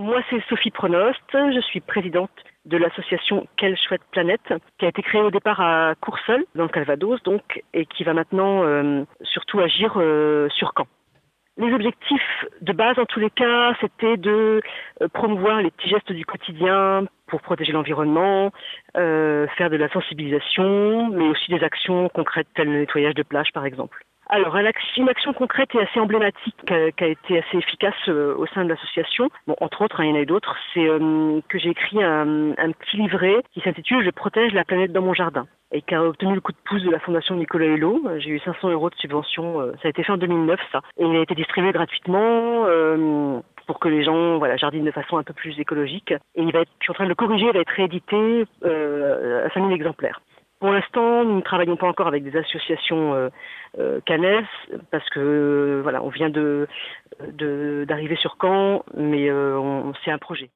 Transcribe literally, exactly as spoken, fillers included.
Moi, c'est Sophie Pronost, je suis présidente de l'association Quelle Chouette Planète, qui a été créée au départ à Courseul, dans le Calvados, donc, et qui va maintenant euh, surtout agir euh, sur Caen. Les objectifs de base, en tous les cas, c'était de promouvoir les petits gestes du quotidien pour protéger l'environnement, euh, faire de la sensibilisation, mais aussi des actions concrètes, telles le nettoyage de plages, par exemple. Alors, une action concrète et assez emblématique euh, qui a été assez efficace euh, au sein de l'association, bon, entre autres, hein, il y en a eu d'autres, c'est euh, que j'ai écrit un, un petit livret qui s'intitule « Je protège la planète dans mon jardin » et qui a obtenu le coup de pouce de la Fondation Nicolas Hulot. J'ai eu cinq cents euros de subvention, euh, ça a été fait en deux mille neuf, ça. Et il a été distribué gratuitement euh, pour que les gens voilà, jardinent de façon un peu plus écologique. Et il va être, je suis en train de le corriger, il va être réédité euh, à cinq mille exemplaires. Pour l'instant, nous ne travaillons pas encore avec des associations euh, euh, cannelles parce que euh, voilà, on vient de, de, d'arriver sur Caen, mais euh, on, c'est un projet.